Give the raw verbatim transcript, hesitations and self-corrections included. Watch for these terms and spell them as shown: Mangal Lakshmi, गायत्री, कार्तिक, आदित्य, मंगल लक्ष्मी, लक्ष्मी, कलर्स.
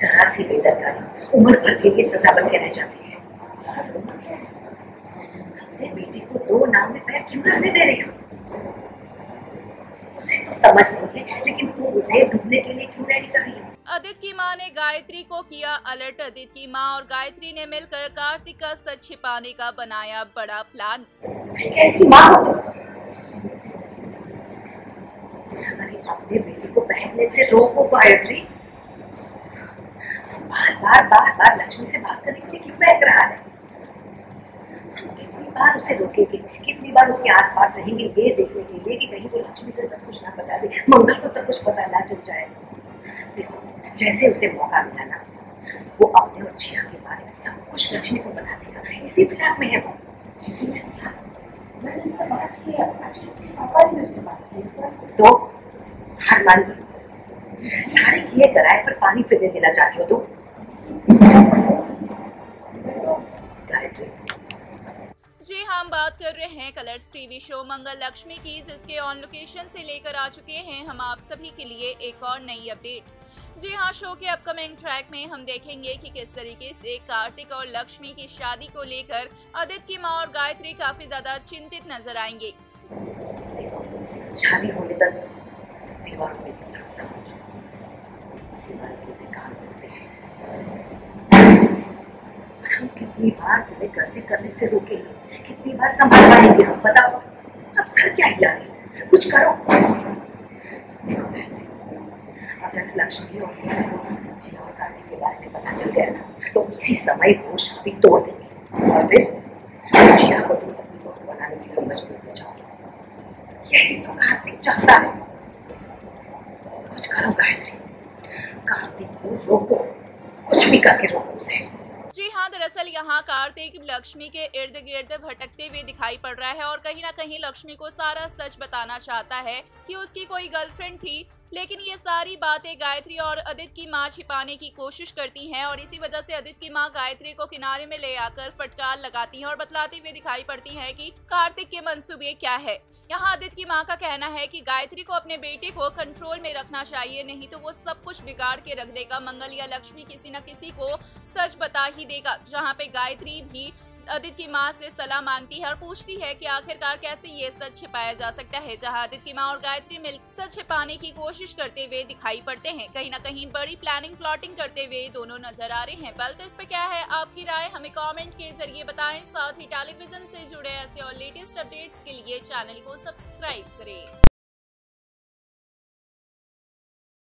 जरा सी बेदरकारी उम्र भर के लिए सजा बन के रह जाती है। अपने बेटे को दो नाम में पैर क्यों रहने दे रही हो? उसे तो समझ नहीं है, लेकिन तू उसे डूबने के लिए क्यों रेडी कर रही है? आदित्य की मां ने गायत्री को किया अलर्ट। आदित्य की मां और गायत्री ने मिलकर कार्तिक का सच छिपाने का बनाया बड़ा प्लान। कैसी मां हो तुम? अरे अपने बेटे को बहकने से रोको गायत्री। बार बार बार बार लक्ष्मी से बात करने के लिए क्यों बहक रहा है? कितनी बार उसे रोकेंगे, कितनी बार उसके आसपास रहेंगे ये देखने के लिए कि कहीं वो लक्ष्मी से सब कुछ ना बता दे, मंगल को सब कुछ पता ना चल जाए। देखो जैसे उसे मौका मिला ना, वो अपने और छिया के बारे में सब कुछ लक्ष्मी को बता देगा। इसी फिलहाल में है वो। जी जी मैंने उससे बात की, उसके पापा ने उससे बात की तो हार मान ली। सारे किए कराए पर पानी फिरने देना चाहती हो तुम? जी हम बात कर रहे हैं कलर्स TV show मंगल लक्ष्मी की, जिसके ऑन लोकेशन से लेकर आ चुके हैं हम आप सभी के लिए एक और नई अपडेट। जी हाँ, शो के अपकमिंग ट्रैक में हम देखेंगे कि किस तरीके से कार्तिक और लक्ष्मी की शादी को लेकर आदित्य की मां और गायत्री काफी ज्यादा चिंतित नजर आएंगे। शादी होने तक विवाह में कितनी बार तुम्हें गलती करने से रोके, कितनी बार संभाल पाएंगे हम? बताओ अब सर क्या हिला रहे, कुछ करो। देखो अगर लक्ष्मी और जी और कार्तिक के बारे में पता चल गया ना, तो उसी समय वो शादी तोड़ देंगे और फिर जिया को तुम अपनी बहू बनाने के लिए मजबूर हो जाओगे। यही तो कार्तिक चाहता है। कुछ करो गायत्री, कार्तिक को रोको, कुछ भी करके रोको उसे। जी हाँ, दरअसल यहाँ कार्तिक लक्ष्मी के इर्द गिर्द भटकते हुए दिखाई पड़ रहा है और कहीं ना कहीं लक्ष्मी को सारा सच बताना चाहता है कि उसकी कोई गर्लफ्रेंड थी, लेकिन ये सारी बातें गायत्री और आदित्य की मां छिपाने की कोशिश करती हैं और इसी वजह से आदित्य की मां गायत्री को किनारे में ले आकर फटकार लगाती हैं और बतलाते हुए दिखाई पड़ती हैं कि कार्तिक के मंसूबे क्या है। यहाँ आदित्य की मां का कहना है कि गायत्री को अपने बेटे को कंट्रोल में रखना चाहिए, नहीं तो वो सब कुछ बिगाड़ के रख देगा। मंगल या लक्ष्मी किसी न किसी को सच बता ही देगा। जहाँ पे गायत्री भी आदित्य की मां से सलाह मांगती है और पूछती है कि आखिरकार कैसे ये सच छिपाया जा सकता है। जहां आदित्य की मां और गायत्री मिलकर सच छिपाने की कोशिश करते हुए दिखाई पड़ते हैं, कहीं ना कहीं बड़ी प्लानिंग प्लॉटिंग करते हुए दोनों नजर आ रहे हैं। पल तो इस पे क्या है आपकी राय, हमें कमेंट के जरिए बताएं। साथ ही टेलीविजन से जुड़े ऐसे और लेटेस्ट अपडेट्स के लिए चैनल को सब्सक्राइब करें।